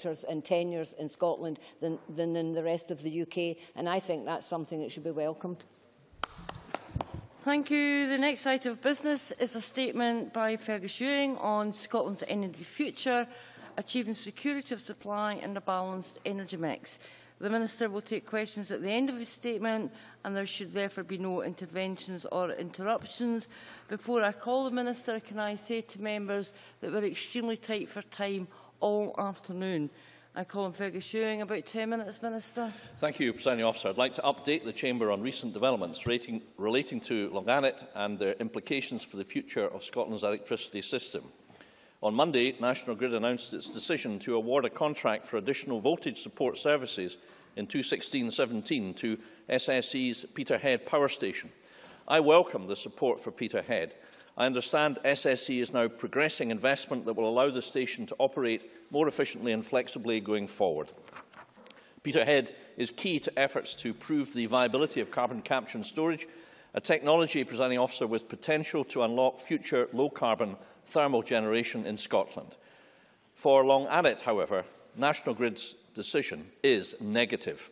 sectors and tenures in Scotland than in the rest of the UK, and I think that's something that should be welcomed. Thank you. The next item of business is a statement by Fergus Ewing on Scotland's energy future, achieving security of supply and a balanced energy mix. The Minister will take questions at the end of his statement, and there should therefore be no interventions or interruptions. Before I call the Minister, can I say to members that we're extremely tight for time all afternoon. I call on Fergus Ewing. About 10 minutes, Minister. Thank you, Presiding Officer. I would like to update the Chamber on recent developments relating to Longannet and their implications for the future of Scotland's electricity system. On Monday, National Grid announced its decision to award a contract for additional voltage support services in 2016-17 to SSE's Peterhead power station. I welcome the support for Peterhead. I understand SSE is now progressing investment that will allow the station to operate more efficiently and flexibly going forward. Peterhead is key to efforts to prove the viability of carbon capture and storage, a technology, Presiding Officer, with potential to unlock future low-carbon thermal generation in Scotland. For Longannet, however, National Grid's decision is negative.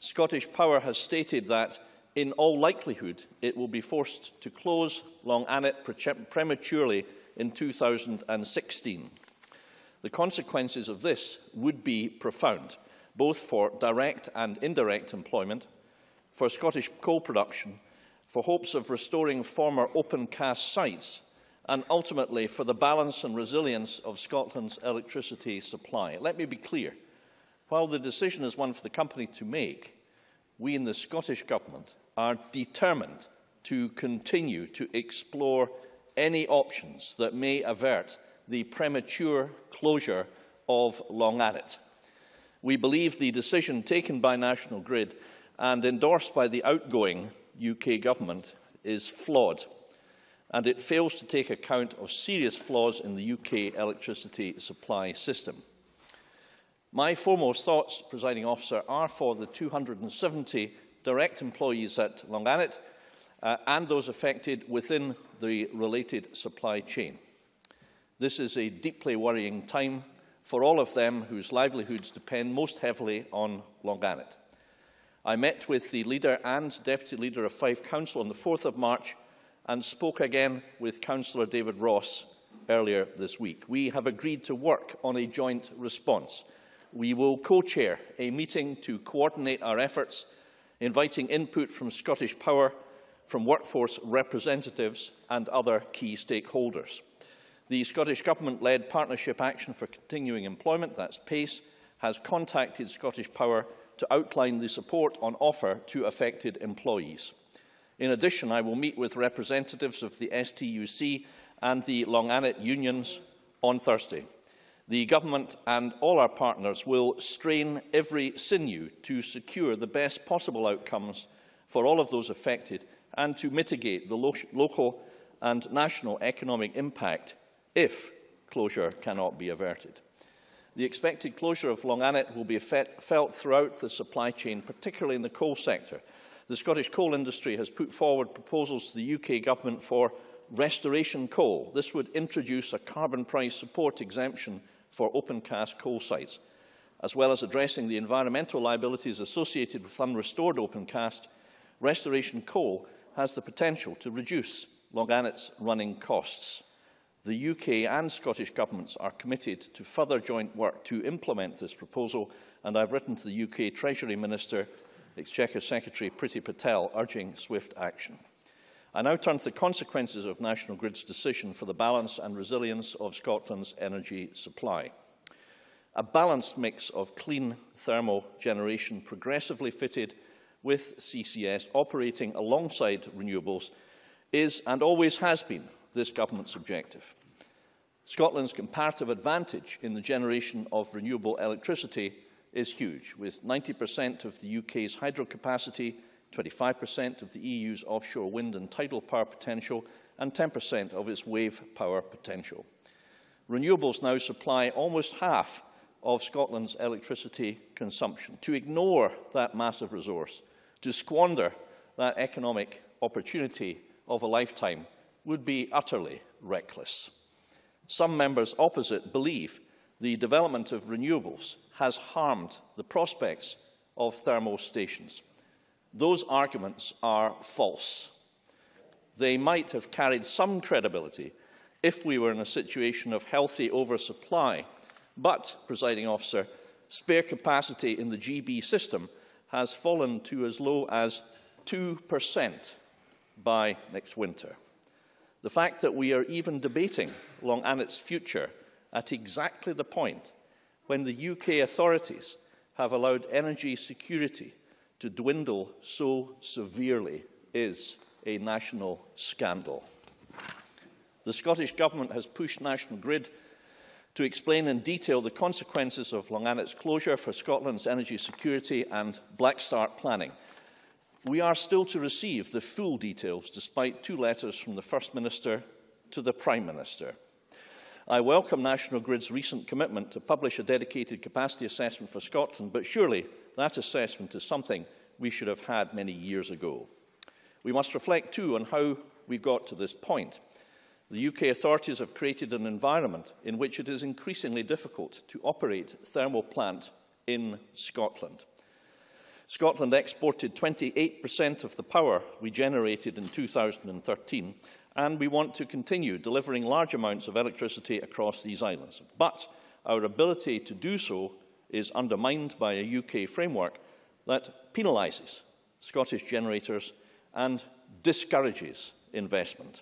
Scottish Power has stated that, in all likelihood, it will be forced to close Longannet prematurely in 2016. The consequences of this would be profound, both for direct and indirect employment, for Scottish coal production, for hopes of restoring former open-cast sites, and ultimately for the balance and resilience of Scotland's electricity supply. Let me be clear. While the decision is one for the company to make, we in the Scottish Government are determined to continue to explore any options that may avert the premature closure of Longannet. We believe the decision taken by National Grid and endorsed by the outgoing UK Government is flawed, and it fails to take account of serious flaws in the UK electricity supply system. My foremost thoughts, Presiding Officer, are for the 270 direct employees at Longannet and those affected within the related supply chain. This is a deeply worrying time for all of them whose livelihoods depend most heavily on Longannet. I met with the leader and deputy leader of Fife Council on the 4th of March and spoke again with Councillor David Ross earlier this week. We have agreed to work on a joint response. We will co-chair a meeting to coordinate our efforts, inviting input from Scottish Power, from workforce representatives and other key stakeholders. The Scottish Government-led Partnership Action for Continuing Employment, that's PACE, has contacted Scottish Power to outline the support on offer to affected employees. In addition, I will meet with representatives of the STUC and the Longannet unions on Thursday. The Government and all our partners will strain every sinew to secure the best possible outcomes for all of those affected and to mitigate the local and national economic impact if closure cannot be averted. The expected closure of Longannet will be felt throughout the supply chain, particularly in the coal sector. The Scottish coal industry has put forward proposals to the UK Government for restoration coal. This would introduce a carbon price support exemption for open cast coal sites, as well as addressing the environmental liabilities associated with unrestored open cast. Restoration coal has the potential to reduce Longannet's running costs. The UK and Scottish Governments are committed to further joint work to implement this proposal, and I have written to the UK Treasury Minister, Exchequer Secretary Priti Patel, urging swift action. I now turn to the consequences of National Grid's decision for the balance and resilience of Scotland's energy supply. A balanced mix of clean thermal generation progressively fitted with CCS operating alongside renewables is, and always has been, this Government's objective. Scotland's comparative advantage in the generation of renewable electricity is huge, with 90% of the UK's hydro capacity, 25% of the EU's offshore wind and tidal power potential, and 10% of its wave power potential. Renewables now supply almost half of Scotland's electricity consumption. To ignore that massive resource, to squander that economic opportunity of a lifetime, would be utterly reckless. Some members opposite believe the development of renewables has harmed the prospects of thermal stations. Those arguments are false. They might have carried some credibility if we were in a situation of healthy oversupply, but, Presiding Officer, spare capacity in the GB system has fallen to as low as 2% by next winter. The fact that we are even debating Longannett's future at exactly the point when the UK authorities have allowed energy security to dwindle so severely is a national scandal. The Scottish Government has pushed National Grid to explain in detail the consequences of Longannett's closure for Scotland's energy security and black start planning. We are still to receive the full details, despite two letters from the First Minister to the Prime Minister. I welcome National Grid's recent commitment to publish a dedicated capacity assessment for Scotland, but surely that assessment is something we should have had many years ago. We must reflect, too, on how we got to this point. The UK authorities have created an environment in which it is increasingly difficult to operate a thermal plant in Scotland. Scotland exported 28% of the power we generated in 2013, and we want to continue delivering large amounts of electricity across these islands. But our ability to do so is undermined by a UK framework that penalises Scottish generators and discourages investment.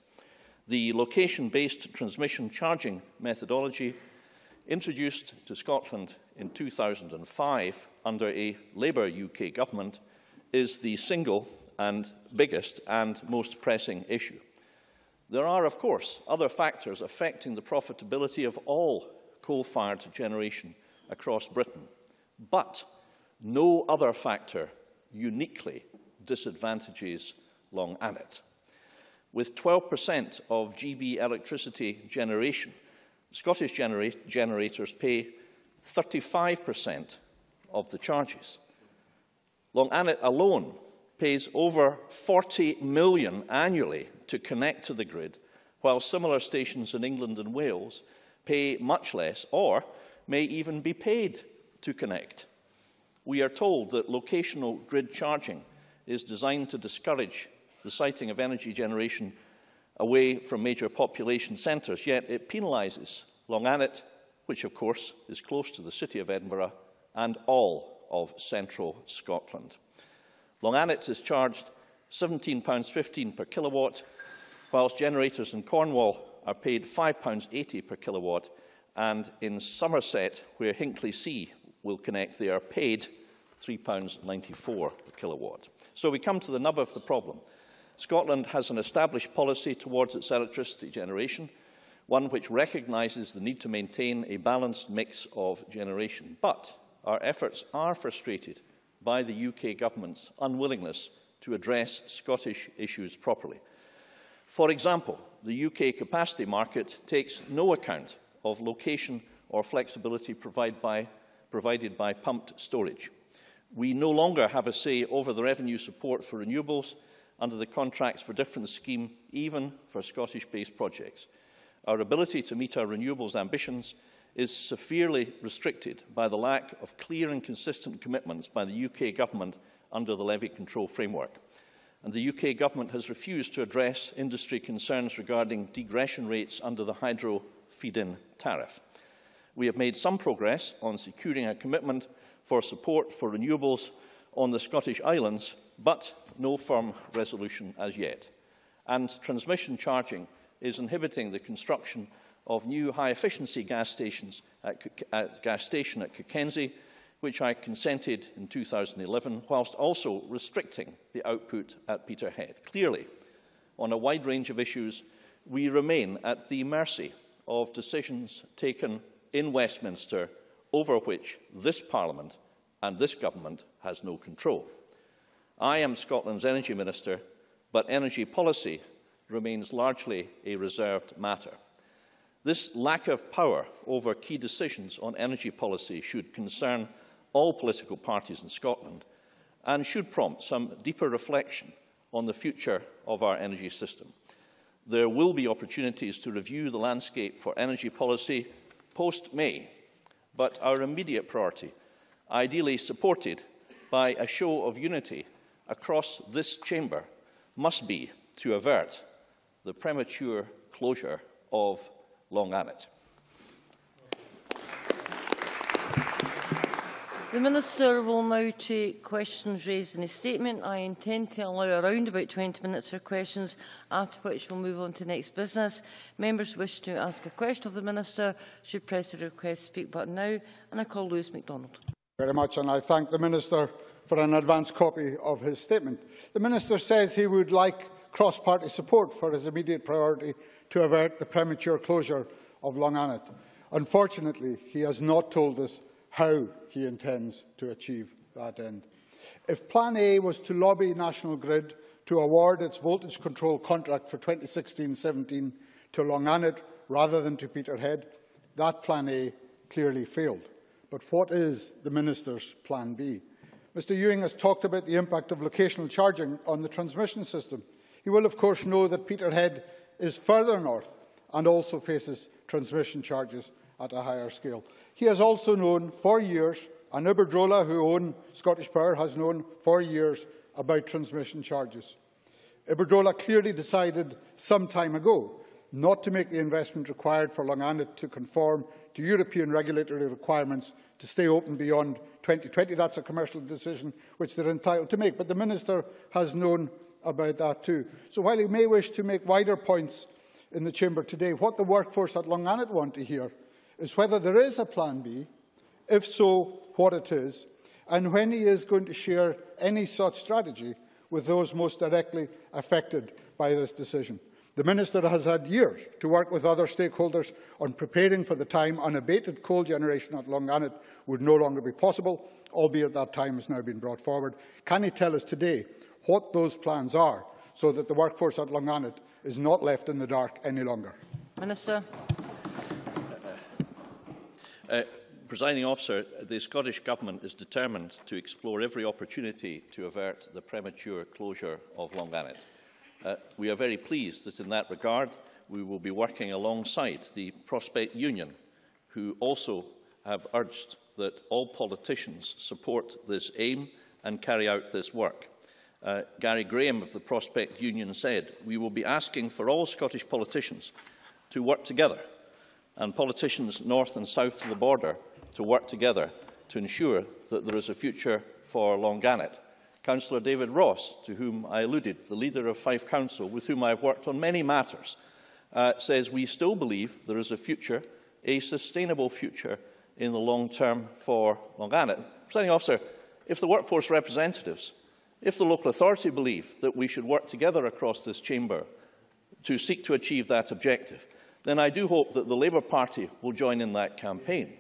The location-based transmission charging methodology introduced to Scotland in 2005 under a Labour UK government is the single and biggest and most pressing issue. There are, of course, other factors affecting the profitability of all coal-fired generation across Britain, but no other factor uniquely disadvantages Longannet. With 12% of GB electricity generation, Scottish generators pay 35% of the charges. Longannet alone pays over £40 million annually to connect to the grid, while similar stations in England and Wales pay much less or may even be paid to connect. We are told that locational grid charging is designed to discourage the siting of energy generation away from major population centres, yet it penalises Longannet, which of course is close to the city of Edinburgh and all of central Scotland. Longannet is charged £17.15 per kilowatt, whilst generators in Cornwall are paid £5.80 per kilowatt, and in Somerset, where Hinkley C will connect, they are paid £3.94 per kilowatt. So we come to the nub of the problem. Scotland has an established policy towards its electricity generation, one which recognises the need to maintain a balanced mix of generation. But our efforts are frustrated by the UK government's unwillingness to address Scottish issues properly. For example, the UK capacity market takes no account of location or flexibility provided by pumped storage. We no longer have a say over the revenue support for renewables under the Contracts for Difference scheme, even for Scottish-based projects. Our ability to meet our renewables ambitions is severely restricted by the lack of clear and consistent commitments by the UK Government under the Levy Control Framework. And the UK Government has refused to address industry concerns regarding degression rates under the hydro feed-in tariff. We have made some progress on securing a commitment for support for renewables on the Scottish Islands, but no firm resolution as yet. And transmission charging is inhibiting the construction of new high-efficiency gas stations at Cockenzie, which I consented in 2011, whilst also restricting the output at Peterhead. Clearly, on a wide range of issues, we remain at the mercy of decisions taken in Westminster over which this Parliament and this Government has no control. I am Scotland's Energy Minister, but energy policy remains largely a reserved matter. This lack of power over key decisions on energy policy should concern all political parties in Scotland and should prompt some deeper reflection on the future of our energy system. There will be opportunities to review the landscape for energy policy post-May, but our immediate priority, ideally supported by a show of unity across this chamber, must be to avert the premature closure of Longannet. The Minister will now take questions raised in his statement. I intend to allow around about 20 minutes for questions, after which we'll move on to next business. Members who wish to ask a question of the Minister should press the request to speak button now. And I call Lewis MacDonald. Thank you very much, and I thank the Minister for an advance copy of his statement. The Minister says he would like cross-party support for his immediate priority to avert the premature closure of Longannet. Unfortunately, he has not told us how he intends to achieve that end. If Plan A was to lobby National Grid to award its voltage control contract for 2016-17 to Longannet rather than to Peterhead, that Plan A clearly failed. But what is the Minister's Plan B? Mr Ewing has talked about the impact of locational charging on the transmission system. He will of course know that Peterhead is further north and also faces transmission charges at a higher scale. He has also known for years, and Iberdrola, who own Scottish Power, has known for years about transmission charges. Iberdrola clearly decided some time ago not to make the investment required for Longannet to conform to European regulatory requirements to stay open beyond 2020. That's a commercial decision which they're entitled to make, but the Minister has known about that too. So while he may wish to make wider points in the Chamber today, what the workforce at Longannet want to hear is whether there is a Plan B, if so, what it is, and when he is going to share any such strategy with those most directly affected by this decision. The Minister has had years to work with other stakeholders on preparing for the time unabated coal generation at Longannet would no longer be possible, albeit that time has now been brought forward. Can he tell us today what those plans are, so that the workforce at Longannet is not left in the dark any longer? Minister. Presiding Officer, the Scottish Government is determined to explore every opportunity to avert the premature closure of Longannet. We are very pleased that in that regard we will be working alongside the Prospect Union, who also have urged that all politicians support this aim and carry out this work. Gary Graham of the Prospect Union said, "We will be asking for all Scottish politicians to work together, and politicians north and south of the border to work together to ensure that there is a future for Longannet." Councillor David Ross, to whom I alluded, the leader of Fife Council, with whom I have worked on many matters, says we still believe there is a future, a sustainable future in the long term for Longannet. Presiding Officer, if the workforce representatives, if the local authority believe that we should work together across this chamber to seek to achieve that objective, then I do hope that the Labour Party will join in that campaign.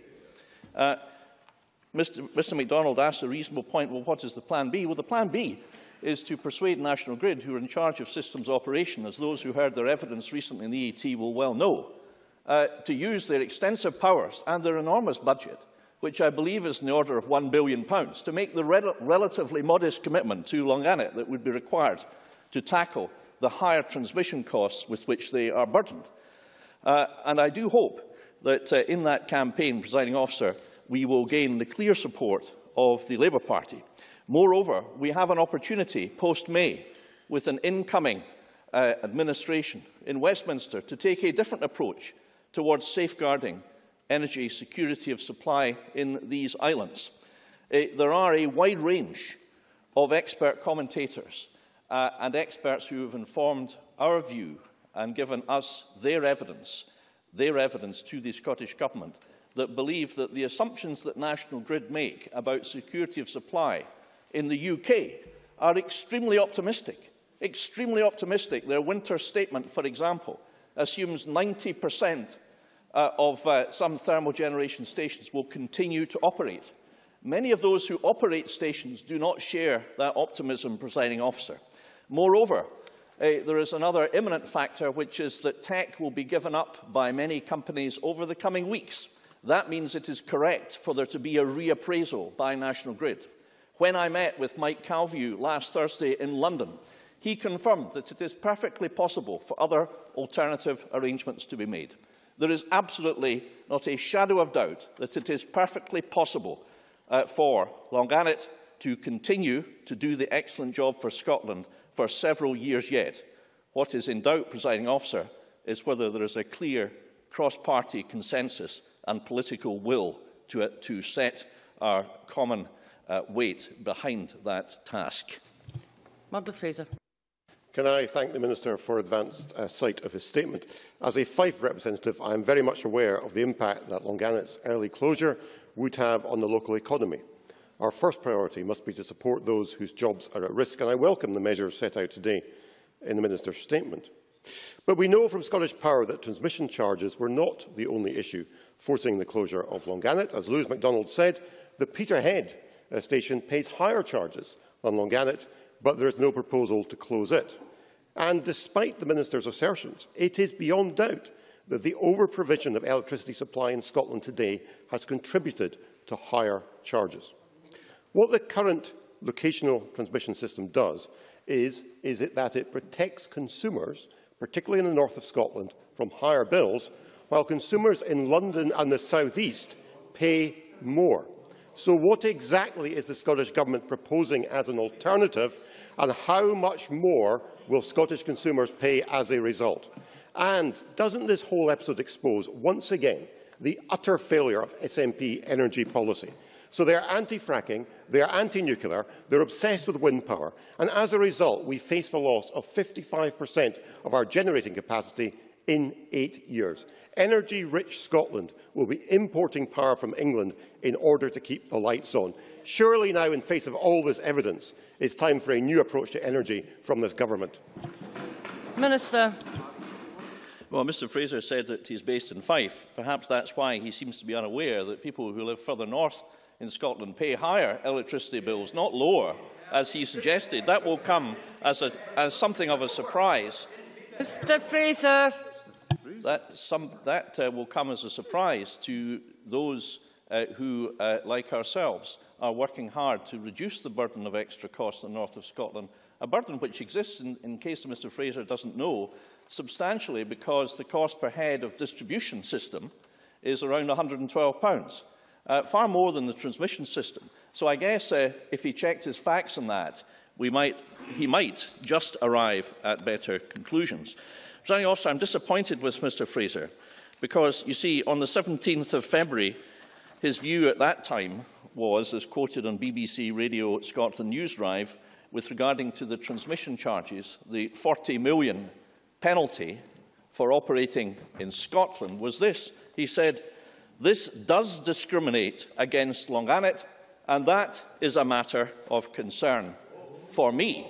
Mr MacDonald asked a reasonable point, well, what is the Plan B? Well, the Plan B is to persuade National Grid, who are in charge of systems operation, as those who heard their evidence recently in the EET will well know, to use their extensive powers and their enormous budget, which I believe is in the order of £1 billion, to make the relatively modest commitment to Longannet that would be required to tackle the higher transmission costs with which they are burdened. And I do hope that in that campaign, Presiding Officer, we will gain the clear support of the Labour Party. Moreover, we have an opportunity post-May with an incoming administration in Westminster to take a different approach towards safeguarding energy security of supply in these islands. There are a wide range of expert commentators and experts who have informed our view and given us their evidence to the Scottish Government, that believe that the assumptions that National Grid make about security of supply in the UK are extremely optimistic. Extremely optimistic. Their winter statement, for example, assumes 90% of some thermal generation stations will continue to operate. Many of those who operate stations do not share that optimism, Presiding Officer. Moreover, there is another imminent factor, which is that tech will be given up by many companies over the coming weeks. That means it is correct for there to be a reappraisal by National Grid. When I met with Mike Calvie last Thursday in London, he confirmed that it is perfectly possible for other alternative arrangements to be made. There is absolutely not a shadow of doubt that it is perfectly possible for Longannet to continue to do the excellent job for Scotland for several years yet. What is in doubt, Presiding Officer, is whether there is a clear cross-party consensus and political will to set our common weight behind that task. Margaret Fraser. Can I thank the Minister for advanced sight of his statement? As a Fife representative, I am very much aware of the impact that Longannet's early closure would have on the local economy. Our first priority must be to support those whose jobs are at risk, and I welcome the measures set out today in the Minister's statement. But we know from Scottish Power that transmission charges were not the only issue forcing the closure of Longannet. As Lewis MacDonald said, the Peterhead station pays higher charges than Longannet, but there is no proposal to close it. And despite the Minister's assertions, it is beyond doubt that the over-provision of electricity supply in Scotland today has contributed to higher charges. What the current locational transmission system does is that it protects consumers, particularly in the north of Scotland, from higher bills, while consumers in London and the southeast pay more. So what exactly is the Scottish Government proposing as an alternative, and how much more will Scottish consumers pay as a result? And doesn't this whole episode expose, once again, the utter failure of SNP energy policy? So they are anti-fracking, they are anti-nuclear, they are obsessed with wind power, and as a result we face the loss of 55% of our generating capacity in 8 years. Energy-rich Scotland will be importing power from England in order to keep the lights on. Surely now, in face of all this evidence, it's time for a new approach to energy from this government. Minister. Well, Mr Fraser said that he's based in Fife. Perhaps that's why he seems to be unaware that people who live further north in Scotland pay higher electricity bills, not lower, as he suggested. That will come as something of a surprise. Mr Fraser. That will come as a surprise to those who, like ourselves, are working hard to reduce the burden of extra costs in the north of Scotland, a burden which exists, in case Mr Fraser doesn't know, substantially because the cost per head of distribution system is around £112, far more than the transmission system. So I guess if he checked his facts on that, he might just arrive at better conclusions. Presiding Officer, I'm disappointed with Mr Fraser because, you see, on the 17th of February, his view at that time was, as quoted on BBC Radio Scotland Newsdrive, with regarding to the transmission charges, the £40 million penalty for operating in Scotland was this. He said, "This does discriminate against Longannet, and that is a matter of concern for me."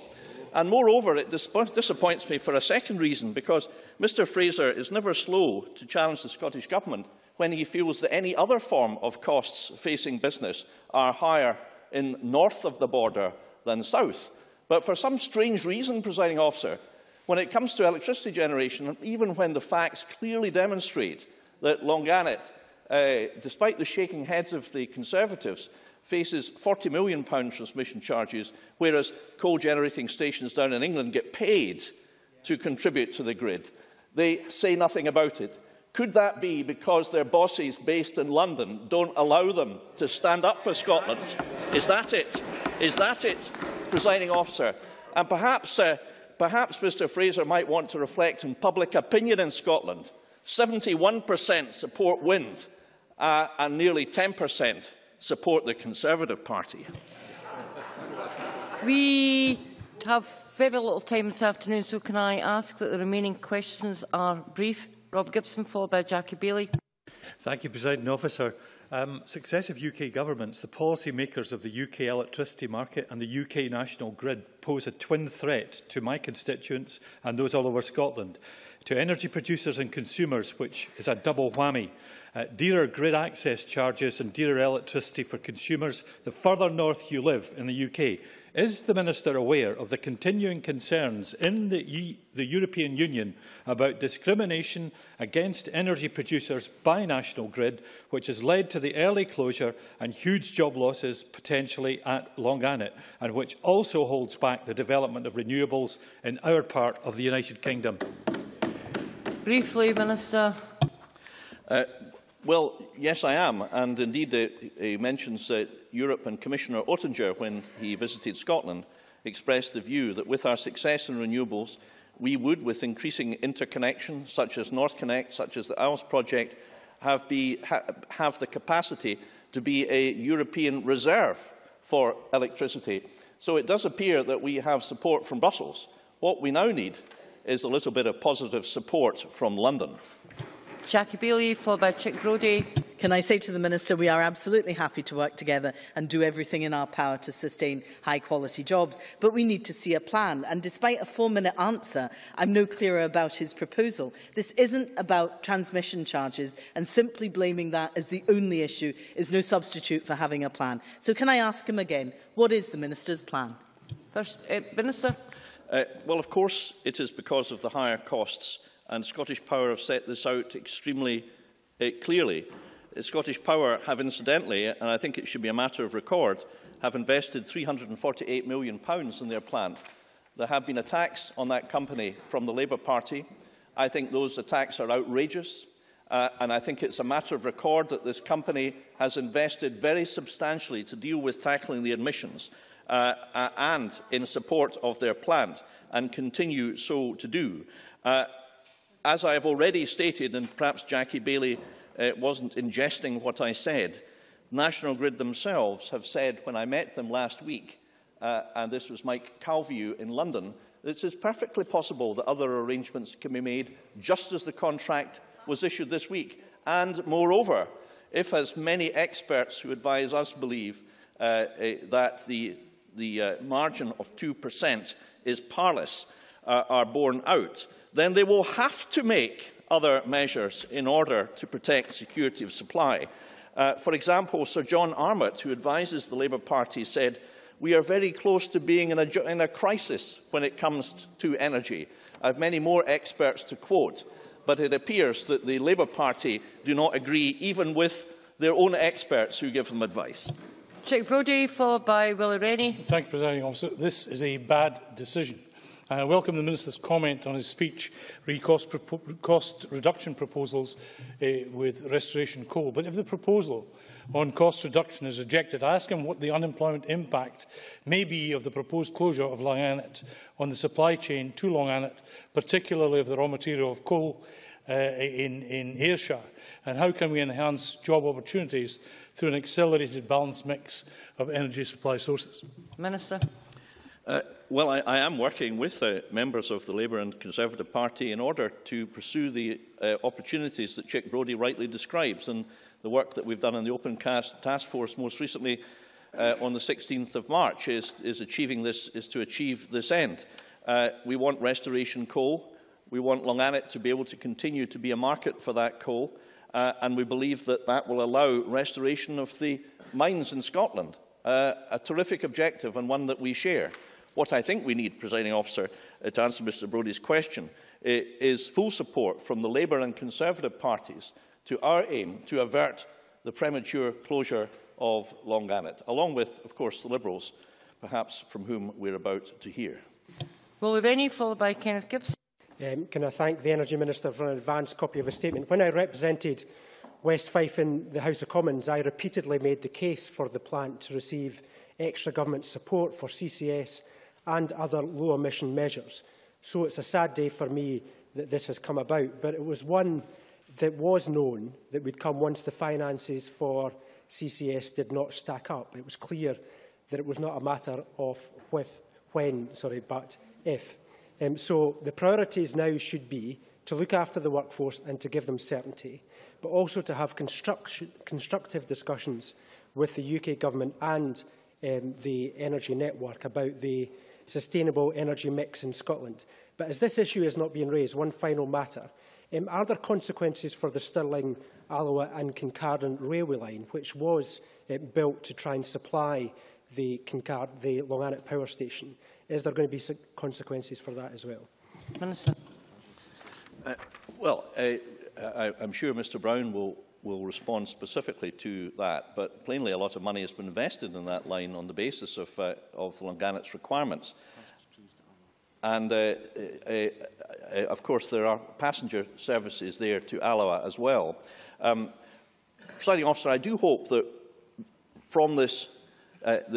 And moreover, it disappoints me for a second reason, because Mr Fraser is never slow to challenge the Scottish Government when he feels that any other form of costs facing business are higher in north of the border than south. But for some strange reason, Presiding Officer, when it comes to electricity generation, and even when the facts clearly demonstrate that Longannet, despite the shaking heads of the Conservatives, faces £40 million transmission charges, whereas coal-generating stations down in England get paid to contribute to the grid. They say nothing about it. Could that be because their bosses based in London don't allow them to stand up for Scotland? Is that it? Is that it, Presiding Officer? And perhaps Mr Fraser might want to reflect on public opinion in Scotland. 71% support wind and nearly 10% support the Conservative Party. We have very little time this afternoon, so can I ask that the remaining questions are brief? Rob Gibson, followed by Jackie Baillie. Thank you, Presiding Officer. Successive UK governments, the policymakers of the UK electricity market and the UK national grid pose a twin threat to my constituents and those all over Scotland, to energy producers and consumers, which is a double whammy. Dearer grid access charges and dearer electricity for consumers the further north you live in the UK. Is the Minister aware of the continuing concerns in the European Union about discrimination against energy producers by National Grid, which has led to the early closure and huge job losses potentially at Longannet, and which also holds back the development of renewables in our part of the United Kingdom? Briefly, Minister. Well, yes, I am. And indeed, he mentions Europe, and Commissioner Oettinger, when he visited Scotland, expressed the view that with our success in renewables, we would, with increasing interconnection, such as NorthConnect, such as the Isles project, have the capacity to be a European reserve for electricity. So it does appear that we have support from Brussels. What we now need is a little bit of positive support from London. Jackie Baillie, followed by Chic Brodie. Can I say to the Minister, we are absolutely happy to work together and do everything in our power to sustain high-quality jobs, but we need to see a plan. And despite a four-minute answer, I'm no clearer about his proposal. This isn't about transmission charges, and simply blaming that as the only issue is no substitute for having a plan. So can I ask him again, what is the Minister's plan? First, Minister. Well, of course, it is because of the higher costs, and Scottish Power have set this out extremely clearly. Scottish Power have incidentally, and I think it should be a matter of record, have invested £348 million in their plant. There have been attacks on that company from the Labour Party. I think those attacks are outrageous, and I think it's a matter of record that this company has invested very substantially to deal with tackling the emissions and in support of their plant, and continue so to do. As I have already stated, and perhaps Jackie Baillie wasn't ingesting what I said, National Grid themselves have said, when I met them last week, and this was Mike Calvie in London, that it is perfectly possible that other arrangements can be made just as the contract was issued this week. And moreover, if as many experts who advise us believe that the margin of 2% is parlous are borne out, then they will have to make other measures in order to protect security of supply. For example, Sir John Armitt, who advises the Labour Party, said, "We are very close to being in a crisis when it comes to energy." I have many more experts to quote, but it appears that the Labour Party do not agree even with their own experts who give them advice. Chic Brodie, followed by Willie Rennie. Thank you, Presiding Officer. This is a bad decision. I welcome the Minister's comment on his speech re cost reduction proposals with restoration coal. But if the proposal on cost reduction is rejected, I ask him what the unemployment impact may be of the proposed closure of Longannet on the supply chain to Longannet, particularly of the raw material of coal in Ayrshire, and how can we enhance job opportunities through an accelerated balanced mix of energy supply sources? Minister. Well, I am working with members of the Labour and Conservative Party in order to pursue the opportunities that Chic Brodie rightly describes, and the work that we've done in the Open Task Force most recently on the 16th of March is to achieve this end. We want restoration coal. We want Longannet to be able to continue to be a market for that coal, and we believe that that will allow restoration of the mines in Scotland, a terrific objective and one that we share. What I think we need, Presiding Officer, to answer Mr Brodie's question, is full support from the Labour and Conservative parties to our aim to avert the premature closure of Longannet, along with, of course, the Liberals, perhaps, from whom we're about to hear. Willie Rennie, followed by Kenneth Gibson. Can I thank the Energy Minister for an advance copy of a statement? When I represented West Fife in the House of Commons, I repeatedly made the case for the plant to receive extra government support for CCS and other low-emission measures. So it's a sad day for me that this has come about, but it was one that was known that would come once the finances for CCS did not stack up. It was clear that it was not a matter of if. So the priorities now should be to look after the workforce and to give them certainty, but also to have constructive discussions with the UK Government and the Energy Network about the sustainable energy mix in Scotland. But as this issue is not being raised, one final matter. Are there consequences for the Stirling, Alloa and Kincardine railway line, which was built to try and supply the Longannet power station? Is there going to be consequences for that as well? Minister. Well, I'm sure Mr Brown will respond specifically to that, but plainly a lot of money has been invested in that line on the basis of Longannet's requirements. And of course, there are passenger services there to Alloa as well. Presiding officer, I do hope that from this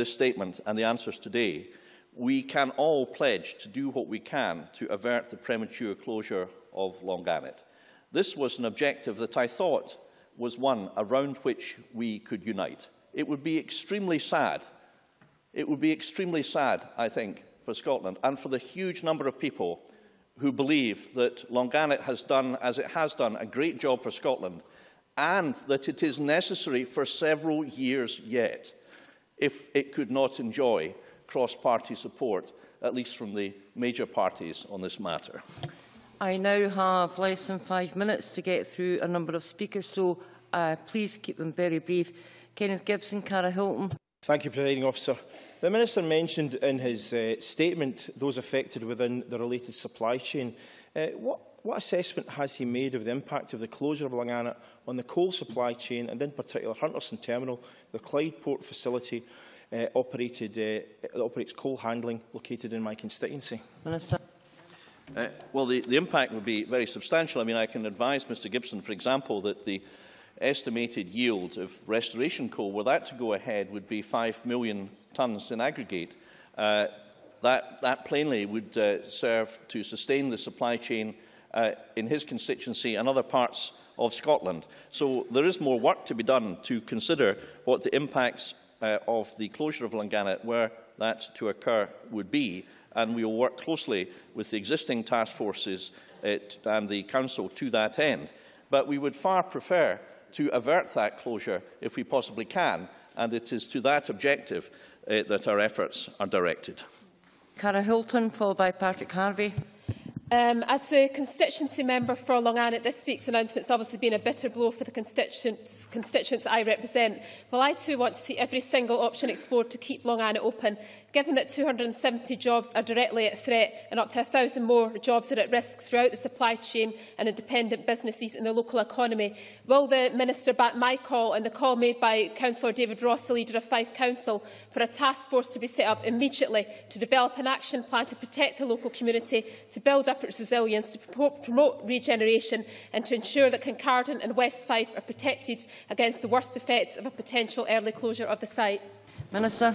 statement and the answers today, we can all pledge to do what we can to avert the premature closure of Longannet. This was an objective that I thought was one around which we could unite. It would be extremely sad. It would be extremely sad, I think, for Scotland and for the huge number of people who believe that Longannet has done, as it has done, a great job for Scotland and that it is necessary for several years yet if it could not enjoy cross-party support, at least from the major parties on this matter. I now have less than 5 minutes to get through a number of speakers, so please keep them very brief. Kenneth Gibson, Cara Hilton. Thank you, Presiding Officer. The Minister mentioned in his statement those affected within the related supply chain. What assessment has he made of the impact of the closure of Longannet on the coal supply chain, and in particular Hunterson Terminal, the Clydeport facility that operates coal handling located in my constituency? Minister. Well, the impact would be very substantial. I mean, I can advise Mr Gibson, for example, that the estimated yield of restoration coal, were that to go ahead, would be 5 million tonnes in aggregate. That plainly would serve to sustain the supply chain in his constituency and other parts of Scotland. So there is more work to be done to consider what the impacts of the closure of Longannet, were that to occur, would be. And we will work closely with the existing task forces and the Council to that end. But we would far prefer to avert that closure if we possibly can, and it is to that objective that our efforts are directed. Cara Hilton, followed by Patrick Harvey. As the constituency member for Longannet, this week's announcement has obviously been a bitter blow for the constituents I represent. Well, I too want to see every single option explored to keep Longannet open, given that 270 jobs are directly at threat and up to 1,000 more jobs are at risk throughout the supply chain and independent businesses in the local economy. Will the Minister back my call and the call made by Councillor David Ross, the leader of Fife Council, for a task force to be set up immediately to develop an action plan to protect the local community, to build up its resilience, to promote regeneration and to ensure that Kincardine and West Fife are protected against the worst effects of a potential early closure of the site? Minister.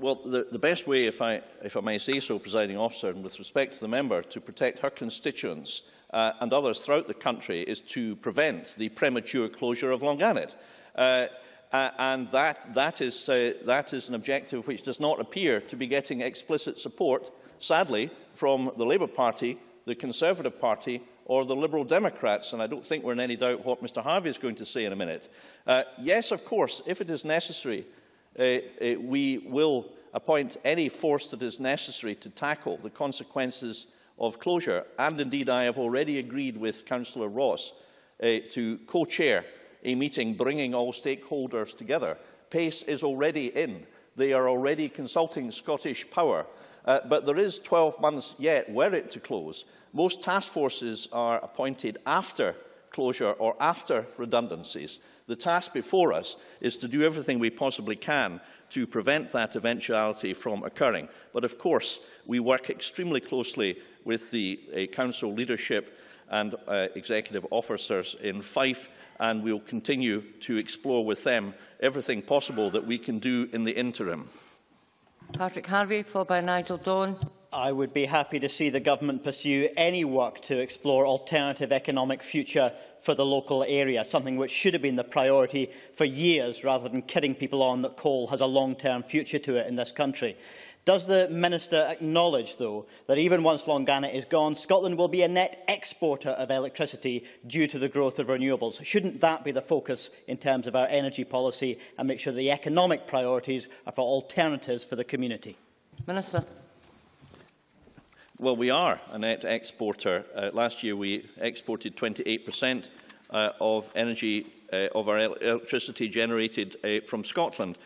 Well, the best way, if I may say so, Presiding Officer, and with respect to the member, to protect her constituents and others throughout the country is to prevent the premature closure of Longannet. And that is an objective which does not appear to be getting explicit support, sadly, from the Labour Party, the Conservative Party or the Liberal Democrats, and I don't think we're in any doubt what Mr Harvey is going to say in a minute. Yes, of course, if it is necessary, we will appoint any force that is necessary to tackle the consequences of closure, and indeed I have already agreed with Councillor Ross to co-chair a meeting bringing all stakeholders together. PACE is already in. They are already consulting Scottish Power. But there is 12 months yet, were it to close. Most task forces are appointed after closure or after redundancies. The task before us is to do everything we possibly can to prevent that eventuality from occurring. But of course, we work extremely closely with the Council leadership and executive officers in Fife, and we will continue to explore with them everything possible that we can do in the interim. Patrick Harvey, followed by Nigel Don. I would be happy to see the government pursue any work to explore alternative economic future for the local area, something which should have been the priority for years, rather than kidding people on that coal has a long-term future to it in this country. Does the Minister acknowledge, though, that even once Longannet is gone, Scotland will be a net exporter of electricity due to the growth of renewables? Shouldn't that be the focus in terms of our energy policy and make sure the economic priorities are for alternatives for the community? Minister. Well, we are a net exporter. Last year we exported 28% of energy of our electricity generated from Scotland.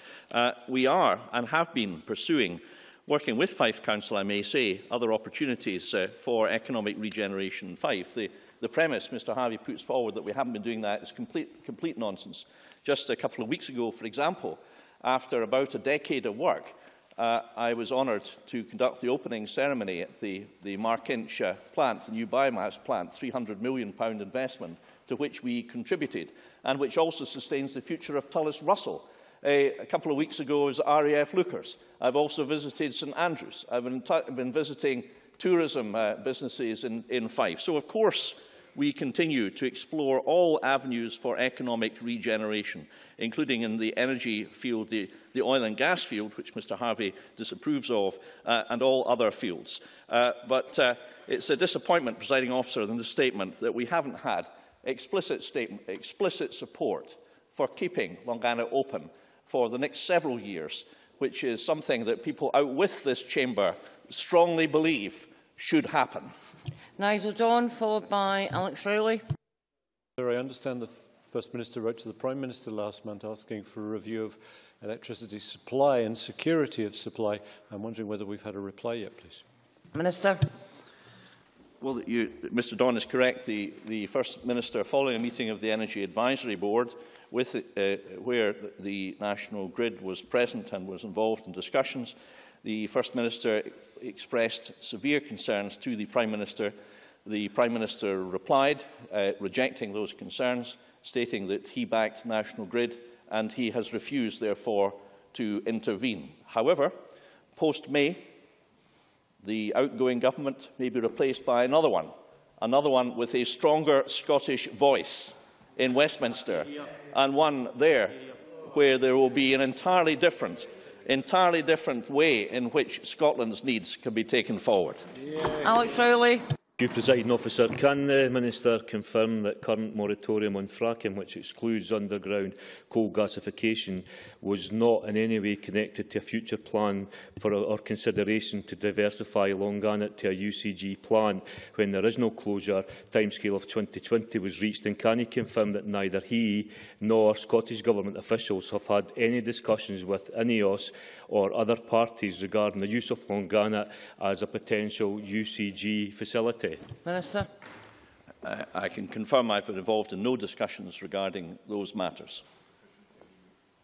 We are and have been pursuing, working with Fife Council, I may say, other opportunities for economic regeneration in Fife. The premise Mr Harvey puts forward that we haven't been doing that is complete nonsense. Just a couple of weeks ago, for example, after about a decade of work, I was honoured to conduct the opening ceremony at the Markinch plant, the new biomass plant, £300 million investment, to which we contributed, and which also sustains the future of Tullis Russell. A couple of weeks ago, I was at RAF Lookers. I've also visited St Andrews. I've been visiting tourism businesses in Fife. So, of course, we continue to explore all avenues for economic regeneration, including in the energy field, the oil and gas field, which Mr Harvey disapproves of, and all other fields. But it's a disappointment, Presiding Officer, in the statement that we haven't had explicit support for keeping Longannet open for the next several years, which is something that people out with this chamber strongly believe should happen. Nigel Don, followed by Alex Rowley. Sir, I understand the First Minister wrote to the Prime Minister last month asking for a review of electricity supply and security of supply. I'm wondering whether we've had a reply yet, please. Minister. Well, Mr Don is correct. The First Minister, following a meeting of the Energy Advisory Board, where the National Grid was present and was involved in discussions, the First Minister expressed severe concerns to the Prime Minister. The Prime Minister replied, rejecting those concerns, stating that he backed National Grid and he has refused, therefore, to intervene. However, post-May, the outgoing government may be replaced by another one with a stronger Scottish voice in Westminster, and one there where there will be an entirely different way in which Scotland's needs can be taken forward. Alex Rowley. Thank you, Presiding Officer. Can the Minister confirm that current moratorium on fracking, which excludes underground coal gasification, was not in any way connected to a future plan for or consideration to diversify Longannet to a UCG plant when the original closure timescale of 2020 was reached? And can he confirm that neither he nor Scottish Government officials have had any discussions with INEOS or other parties regarding the use of Longannet as a potential UCG facility? Minister. I can confirm I have been involved in no discussions regarding those matters.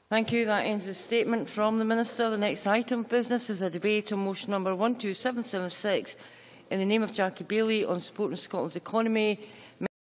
Thank you. That ends the statement from the Minister. The next item of business is a debate on motion number 12776 in the name of Jackie Baillie on supporting Scotland's economy